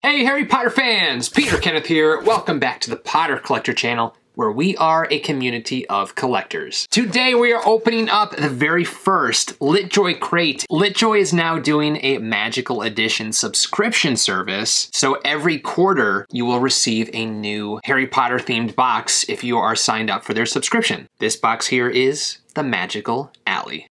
Hey Harry Potter fans, Peter Kenneth here. Welcome back to the Potter Collector channel, where we are a community of collectors. Today we are opening up the very first LitJoy Crate. LitJoy is now doing a Magical Edition subscription service, so every quarter you will receive a new Harry Potter themed box if you are signed up for their subscription. This box here is the Magical Alley.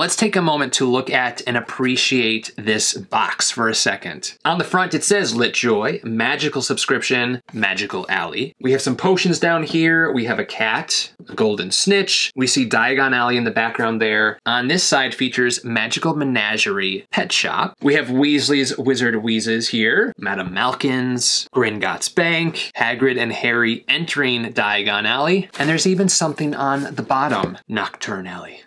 Let's take a moment to look at and appreciate this box for a second. On the front, it says LitJoy, Magical Subscription, Magical Alley. We have some potions down here. We have a cat, a golden snitch. We see Diagon Alley in the background there. On this side features Magical Menagerie Pet Shop. We have Weasley's Wizard Wheezes here, Madame Malkin's, Gringotts Bank, Hagrid and Harry entering Diagon Alley. And there's even something on the bottom, Knockturn Alley.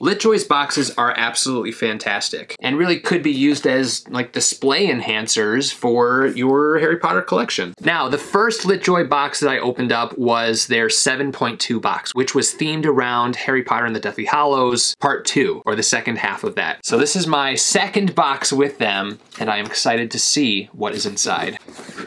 LitJoy's boxes are absolutely fantastic and really could be used as like display enhancers for your Harry Potter collection. Now, the first LitJoy box that I opened up was their 7.2 box, which was themed around Harry Potter and the Deathly Hallows Part 2, or the second half of that. So this is my second box with them, and I am excited to see what is inside.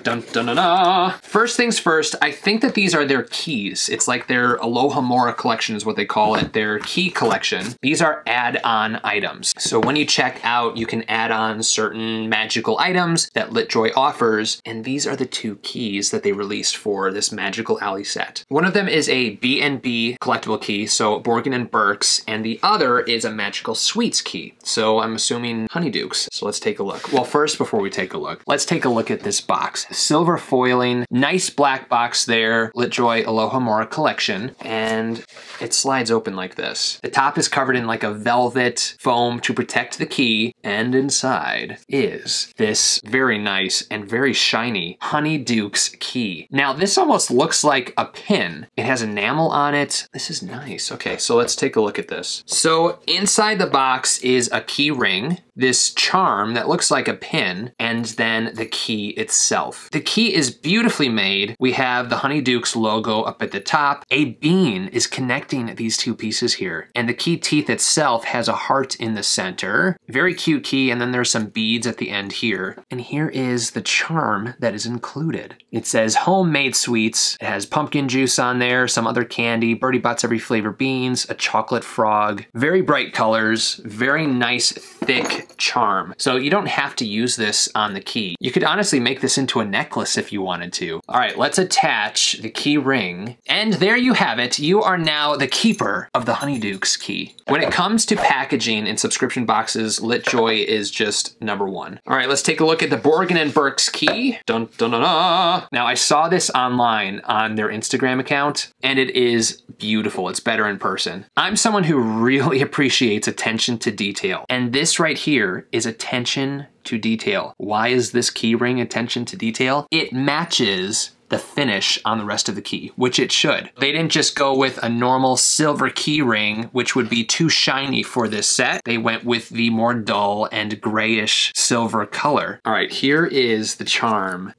Dun, dun, dun, dun. First things first, I think that these are their keys. It's like their Alohomora collection is what they call it, their key collection. These are add-on items. So when you check out, you can add on certain magical items that LitJoy offers, and these are the two keys that they released for this Magical Alley set. One of them is a B&B collectible key, so Borgin and Burkes, and the other is a Magical Sweets key, so I'm assuming Honeydukes. So let's take a look. Well, first, before we take a look, let's take a look at this box. Silver foiling, nice black box there, LitJoy Alohomora collection, and it slides open like this. The top is covered in like a velvet foam to protect the key, and inside is this very nice and very shiny Honeydukes key. Now this almost looks like a pin. It has enamel on it. This is nice. Okay, so let's take a look at this. So inside the box is a key ring, this charm that looks like a pin, and then the key itself. The key is beautifully made. We have the Honeydukes logo up at the top. A bean is connecting these two pieces here, and the key teeth itself has a heart in the center. Very cute key, and then there's some beads at the end here. And here is the charm that is included. It says homemade sweets. It has pumpkin juice on there, some other candy, Bertie Bott's every flavor beans, a chocolate frog. Very bright colors, very nice, thick charm. So you don't have to use this on the key. You could honestly make this into a necklace if you wanted to. All right, let's attach the key ring. And there you have it. You are now the keeper of the Honeydukes key. When it comes to packaging and subscription boxes, LitJoy is just number one. All right, let's take a look at the Borgin and Burkes key. Dun, dun, dun, dun. Now I saw this online on their Instagram account, and it is beautiful. It's better in person. I'm someone who really appreciates attention to detail, and this right here is attention to detail. Why is this key ring attention to detail? It matches the finish on the rest of the key, which it should. They didn't just go with a normal silver key ring, which would be too shiny for this set. They went with the more dull and grayish silver color. All right, here is the charm,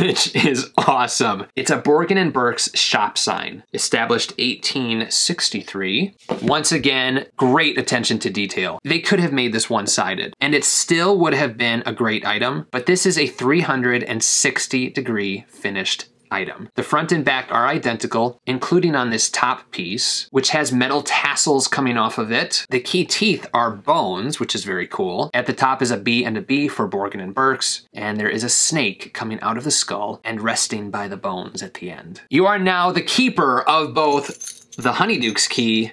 which is awesome. It's a Borgin and Burkes shop sign, established 1863. Once again, great attention to detail. They could have made this one-sided, and it still would have been a great item, but this is a 360-degree finished item. The front and back are identical, including on this top piece, which has metal tassels coming off of it. The key teeth are bones, which is very cool. At the top is a B and a B for Borgin and Burkes, and there is a snake coming out of the skull and resting by the bones at the end. You are now the keeper of both the Honeydukes key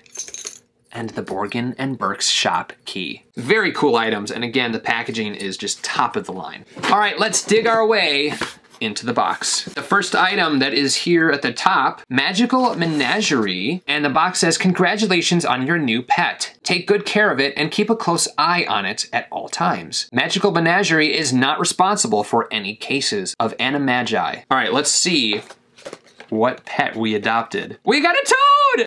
and the Borgin and Burkes shop key. Very cool items, and again, the packaging is just top of the line. All right, let's dig our way into the box. The first item that is here at the top, Magical Menagerie, and the box says, congratulations on your new pet. Take good care of it and keep a close eye on it at all times. Magical Menagerie is not responsible for any cases of animagi. All right, let's see what pet we adopted. We got a toad!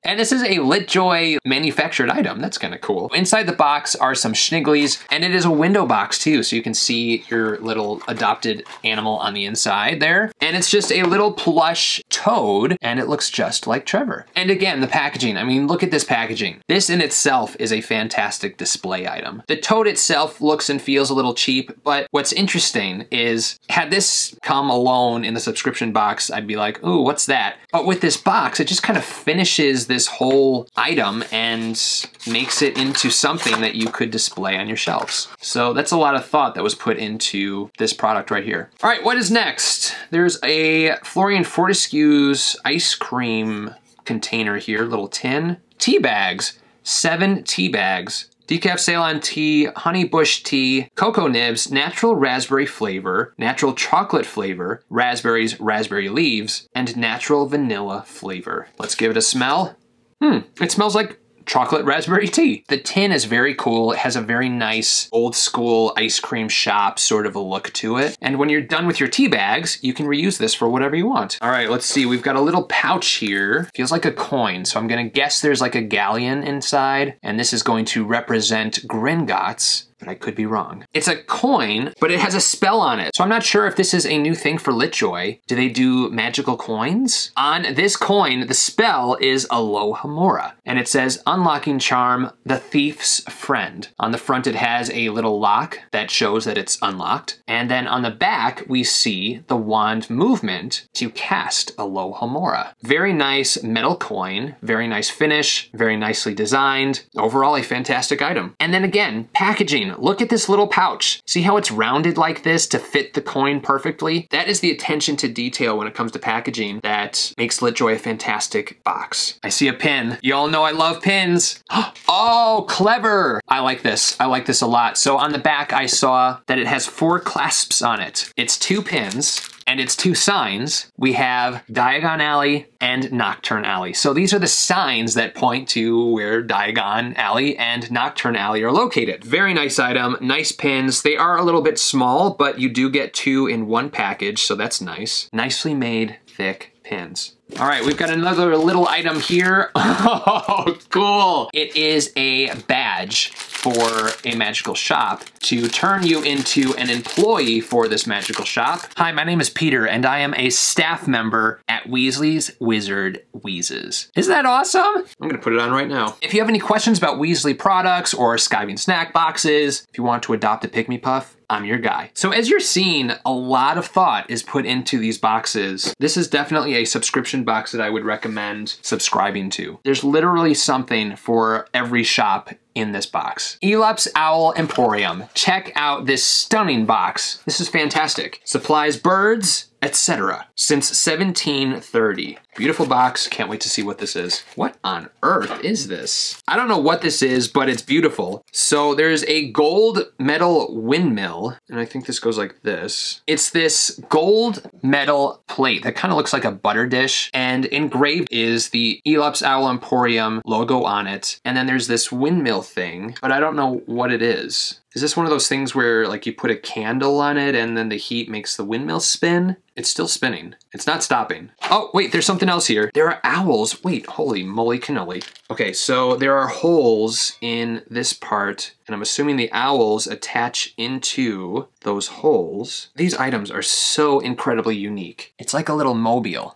And this is a LitJoy manufactured item. That's kind of cool. Inside the box are some schnigglies, and it is a window box too, so you can see your little adopted animal on the inside there. And it's just a little plush code, and it looks just like Trevor. And again, the packaging. I mean, look at this packaging. This in itself is a fantastic display item. The tote itself looks and feels a little cheap, but what's interesting is, had this come alone in the subscription box, I'd be like, ooh, what's that? But with this box, it just kind of finishes this whole item and makes it into something that you could display on your shelves. So that's a lot of thought that was put into this product right here. All right, what is next? There's a Florian Fortescue's ice cream container here, little tin. Tea bags, 7 tea bags. Decaf Ceylon tea, honey bush tea, cocoa nibs, natural raspberry flavor, natural chocolate flavor, raspberries, raspberry leaves, and natural vanilla flavor. Let's give it a smell. It smells like chocolate raspberry tea. The tin is very cool. It has a very nice old school ice cream shop sort of a look to it. And when you're done with your tea bags, you can reuse this for whatever you want. All right, let's see. We've got a little pouch here. Feels like a coin. So I'm gonna guess there's like a galleon inside, and this is going to represent Gringotts. But I could be wrong. It's a coin, but it has a spell on it. So I'm not sure if this is a new thing for LitJoy. Do they do magical coins? On this coin, the spell is Alohomora, and it says, unlocking charm, the thief's friend. On the front, it has a little lock that shows that it's unlocked. And then on the back, we see the wand movement to cast Alohomora. Very nice metal coin, very nice finish, very nicely designed. Overall, a fantastic item. And then again, packaging. Look at this little pouch. See how it's rounded like this to fit the coin perfectly? That is the attention to detail when it comes to packaging that makes LitJoy a fantastic box. I see a pin. You all know I love pins. Oh, clever. I like this. I like this a lot. So on the back, I saw that it has 4 clasps on it. It's 2 pins. And it's 2 signs. We have Diagon Alley and Knockturn Alley. So these are the signs that point to where Diagon Alley and Knockturn Alley are located. Very nice item, nice pins. They are a little bit small, but you do get 2 in one package, so that's nice. Nicely made, thick pins. All right, we've got another little item here. Oh, cool. It is a badge for a magical shop to turn you into an employee for this magical shop. Hi, my name is Peter, and I am a staff member at Weasley's Wizard Wheezes. Isn't that awesome? I'm gonna put it on right now. If you have any questions about Weasley products or Skybean snack boxes, if you want to adopt a Pick Me Puff, I'm your guy. So as you're seeing, a lot of thought is put into these boxes. This is definitely a subscription box that I would recommend subscribing to. There's literally something for every shop in this box. Eeylops Owl Emporium. Check out this stunning box. This is fantastic. Supplies birds, etc. Since 1730. Beautiful box. Can't wait to see what this is. What on earth is this? I don't know what this is, but it's beautiful. So there's a gold metal windmill, and I think this goes like this. It's this gold metal plate that kind of looks like a butter dish, and engraved is the Eeylops Owl Emporium logo on it. And then there's this windmill thing, but I don't know what it is. Is this one of those things where like you put a candle on it and then the heat makes the windmill spin? It's still spinning. It's not stopping. Oh, wait, there's something else here. There are owls. Wait, holy moly cannoli. Okay, so there are holes in this part, and I'm assuming the owls attach into those holes. These items are so incredibly unique. It's like a little mobile.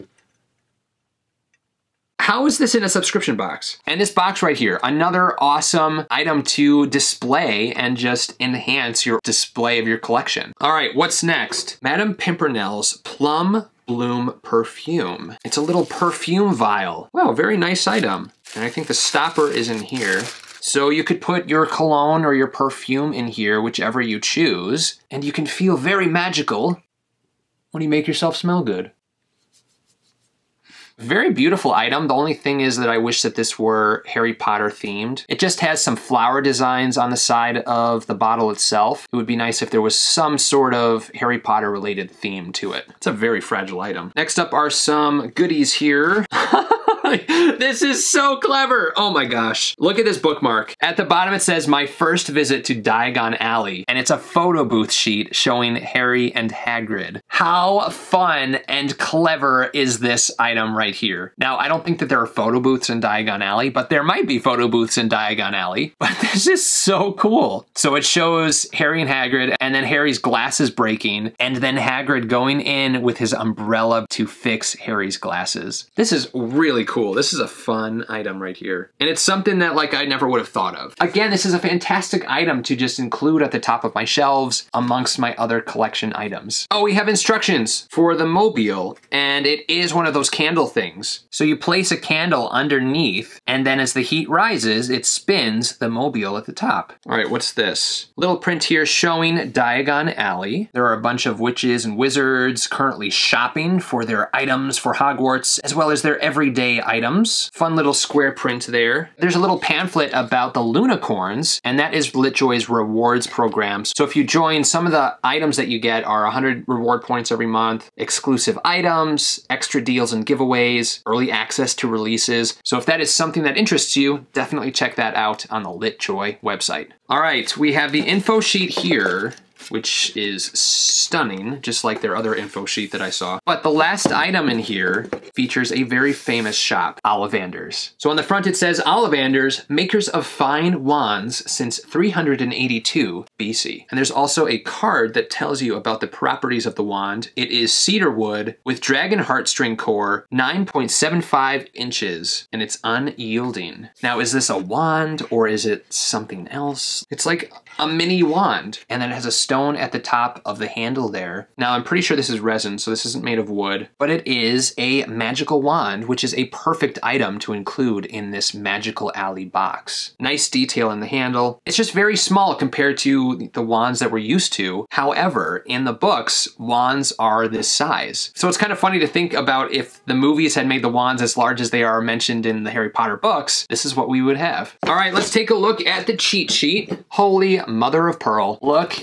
How is this in a subscription box? And this box right here, another awesome item to display and just enhance your display of your collection. All right, what's next? Madame Pimpernel's Plum Bloom Perfume. It's a little perfume vial. Wow, very nice item. And I think the stopper is in here. So you could put your cologne or your perfume in here, whichever you choose, and you can feel very magical when you make yourself smell good. Very beautiful item. The only thing is that I wish that this were Harry Potter themed. It just has some flower designs on the side of the bottle itself. It would be nice if there was some sort of Harry Potter related theme to it. It's a very fragile item. Next up are some goodies here. This is so clever. Oh my gosh. Look at this bookmark. At the bottom it says, my first visit to Diagon Alley. And it's a photo booth sheet showing Harry and Hagrid. How fun and clever is this item right here? Now, I don't think that there are photo booths in Diagon Alley, but there might be photo booths in Diagon Alley. But this is so cool. So it shows Harry and Hagrid, and then Harry's glasses breaking, and then Hagrid going in with his umbrella to fix Harry's glasses. This is really cool. This is a fun item right here. And it's something that, like, I never would have thought of. Again, this is a fantastic item to just include at the top of my shelves amongst my other collection items. Oh, we have instructions for the mobile, and it is one of those candle things. So you place a candle underneath, and then as the heat rises, it spins the mobile at the top. All right, what's this? Little print here showing Diagon Alley. There are a bunch of witches and wizards currently shopping for their items for Hogwarts, as well as their everyday items. Fun little square print there. There's a little pamphlet about the LunaCorns, and that is LitJoy's rewards program. So if you join, some of the items that you get are 100 reward points every month, exclusive items, extra deals and giveaways, early access to releases. So if that is something that interests you, definitely check that out on the LitJoy website. All right, we have the info sheet here, which is stunning, just like their other info sheet that I saw. But the last item in here features a very famous shop, Ollivanders. So on the front it says, Ollivanders, makers of fine wands since 382 BC. And there's also a card that tells you about the properties of the wand. It is cedar wood with dragon heartstring core, 9.75 inches, and it's unyielding. Now, is this a wand or is it something else? It's like a mini wand, and then it has a stone at the top of the handle there. Now, I'm pretty sure this is resin, so this isn't made of wood, but it is a magical wand, which is a perfect item to include in this Magical Alley box. Nice detail in the handle. It's just very small compared to the wands that we're used to. However, in the books, wands are this size. So it's kind of funny to think about if the movies had made the wands as large as they are mentioned in the Harry Potter books, this is what we would have. All right, let's take a look at the cheat sheet. Holy mother of pearl. Look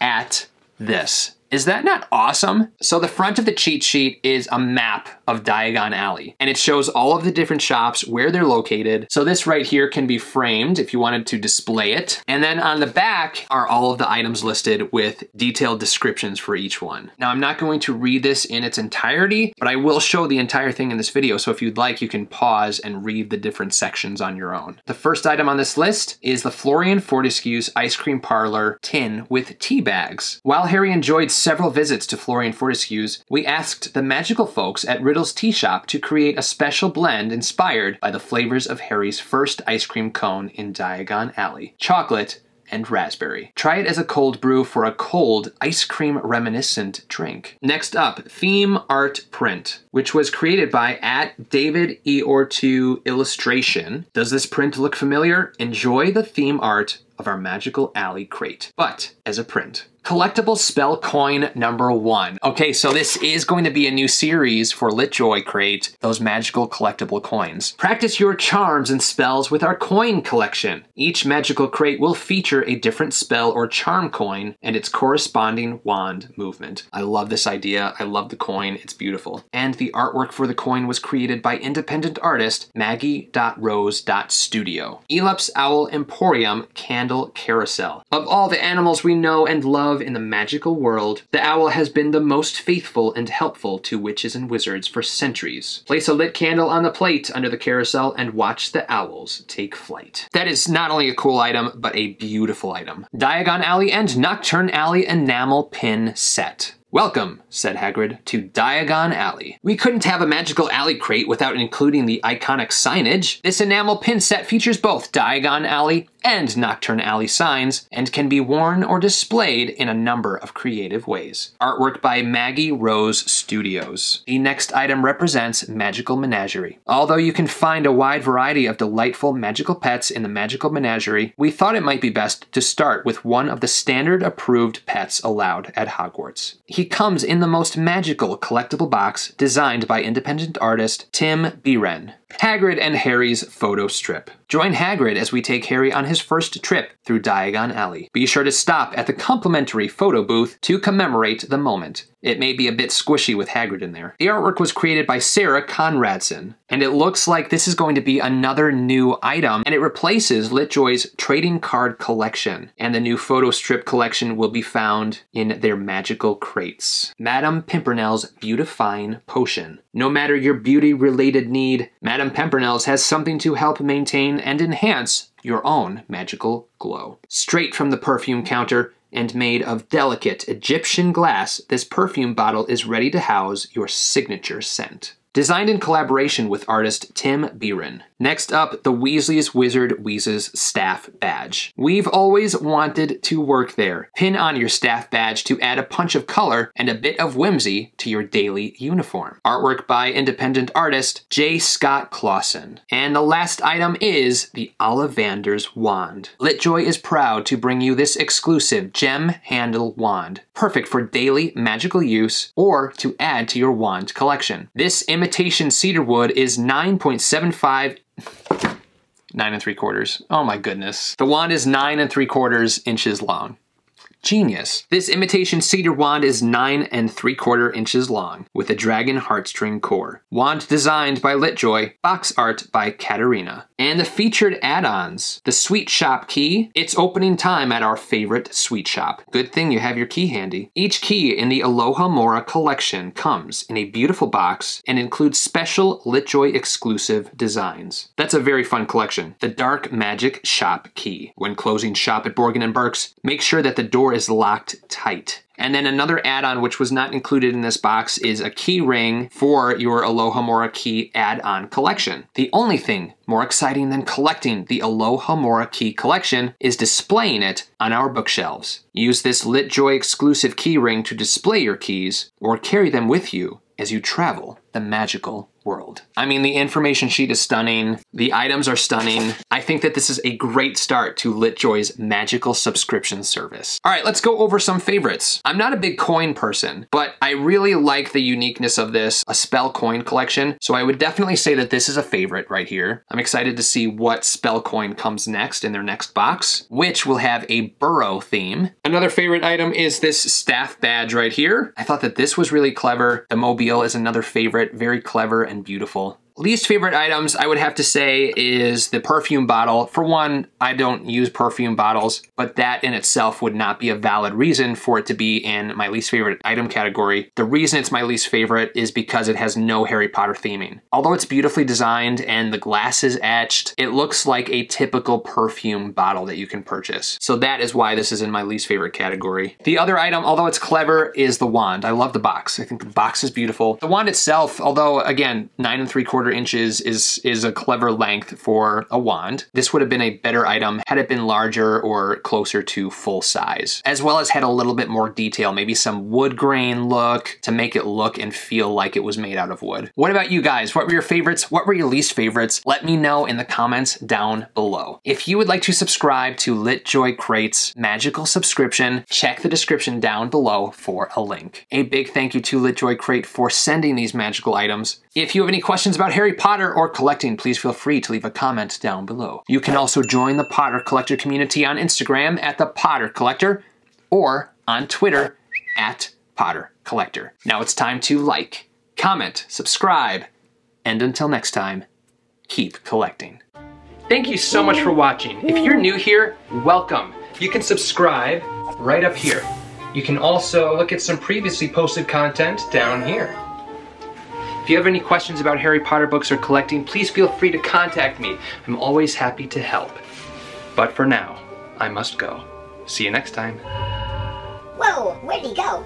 at this. Is that not awesome? So the front of the cheat sheet is a map of Diagon Alley, and it shows all of the different shops, where they're located. So this right here can be framed if you wanted to display it. And then on the back are all of the items listed with detailed descriptions for each one. Now, I'm not going to read this in its entirety, but I will show the entire thing in this video. So if you'd like, you can pause and read the different sections on your own. The first item on this list is the Florian Fortescue's Ice Cream Parlor tin with tea bags. While Harry enjoyed several visits to Florian Fortescue's, we asked the magical folks at Riddle's Tea Shop to create a special blend inspired by the flavors of Harry's first ice cream cone in Diagon Alley: chocolate and raspberry. Try it as a cold brew for a cold ice cream reminiscent drink. Next up, theme art print, which was created by @davideortuillustration. Does this print look familiar? Enjoy the theme art of our Magical Alley crate, but as a print. Collectible spell coin #1. Okay, so this is going to be a new series for LitJoy Crate, those magical collectible coins. Practice your charms and spells with our coin collection. Each magical crate will feature a different spell or charm coin and its corresponding wand movement. I love this idea. I love the coin. It's beautiful. And the artwork for the coin was created by independent artist Maggie Rose Studio. Eeylops Owl Emporium Candle Carousel. Of all the animals we know and love in the magical world, the owl has been the most faithful and helpful to witches and wizards for centuries. Place a lit candle on the plate under the carousel and watch the owls take flight. That is not only a cool item, but a beautiful item. Diagon Alley and Knockturn Alley enamel pin set. Welcome, said Hagrid, to Diagon Alley. We couldn't have a Magical Alley crate without including the iconic signage. This enamel pin set features both Diagon Alley and Knockturn Alley signs and can be worn or displayed in a number of creative ways. Artwork by Maggie Rose Studios. The next item represents Magical Menagerie. Although you can find a wide variety of delightful magical pets in the Magical Menagerie, we thought it might be best to start with one of the standard approved pets allowed at Hogwarts. He comes in the most magical collectible box designed by independent artist Tim Beeren. Hagrid and Harry's photo strip. Join Hagrid as we take Harry on his first trip through Diagon Alley. Be sure to stop at the complimentary photo booth to commemorate the moment. It may be a bit squishy with Hagrid in there. The artwork was created by Sarah Conradson, and it looks like this is going to be another new item, and it replaces LitJoy's trading card collection, and the new photo strip collection will be found in their magical crates. Madame Pimpernel's Beautifying Potion. No matter your beauty-related need, Madame Pimpernel's has something to help maintain and enhance your own magical glow. Straight from the perfume counter and made of delicate Egyptian glass, this perfume bottle is ready to house your signature scent. Designed in collaboration with artist Tim Beeren. Next up, the Weasley's Wizard Wheezes staff badge. We've always wanted to work there. Pin on your staff badge to add a punch of color and a bit of whimsy to your daily uniform. Artwork by independent artist J. Scott Clausen. And the last item is the Ollivander's wand. LitJoy is proud to bring you this exclusive gem handle wand, perfect for daily magical use or to add to your wand collection. This imitation cedarwood is 9.75 9 3/4. Oh my goodness. The wand is 9 3/4 inches long. Genius. This imitation cedar wand is 9 3/4 inches long with a dragon heartstring core. Wand designed by LitJoy, box art by Katarina. And the featured add-ons. The sweet shop key. It's opening time at our favorite sweet shop. Good thing you have your key handy. Each key in the Alohomora collection comes in a beautiful box and includes special LitJoy exclusive designs. That's a very fun collection. The dark magic shop key. When closing shop at Borgin and Burkes, make sure that the door is locked tight. And then another add-on which was not included in this box is a key ring for your Alohomora key add-on collection. The only thing more exciting than collecting the Alohomora key collection is displaying it on our bookshelves. Use this LitJoy exclusive key ring to display your keys or carry them with you as you travel the magical world. I mean, the information sheet is stunning. The items are stunning. I think that this is a great start to LitJoy's magical subscription service. All right, let's go over some favorites. I'm not a big coin person, but I really like the uniqueness of this, a spell coin collection. So I would definitely say that this is a favorite right here. I'm excited to see what spell coin comes next in their next box, which will have a burrow theme. Another favorite item is this staff badge right here. I thought that this was really clever. The mobile is another favorite, very clever and beautiful. Least favorite items I would have to say is the perfume bottle. For one, I don't use perfume bottles, but that in itself would not be a valid reason for it to be in my least favorite item category. The reason it's my least favorite is because it has no Harry Potter theming. Although it's beautifully designed and the glass is etched, it looks like a typical perfume bottle that you can purchase. So that is why this is in my least favorite category. The other item, although it's clever, is the wand. I love the box. I think the box is beautiful. The wand itself, although again, 9 3/4 inches is a clever length for a wand. This would have been a better item had it been larger or closer to full size, as well as had a little bit more detail, maybe some wood grain look to make it look and feel like it was made out of wood. What about you guys? What were your favorites? What were your least favorites? Let me know in the comments down below. If you would like to subscribe to LitJoy Crate's magical subscription, check the description down below for a link. A big thank you to LitJoy Crate for sending these magical items. If you have any questions about Harry Potter or collecting, please feel free to leave a comment down below. You can also join the Potter Collector community on Instagram at The Potter Collector or on Twitter at Potter Collector. Now it's time to like, comment, subscribe, and until next time, keep collecting. Thank you so much for watching. If you're new here, welcome. You can subscribe right up here. You can also look at some previously posted content down here. If you have any questions about Harry Potter books or collecting, please feel free to contact me. I'm always happy to help. But for now, I must go. See you next time. Whoa, where'd he go?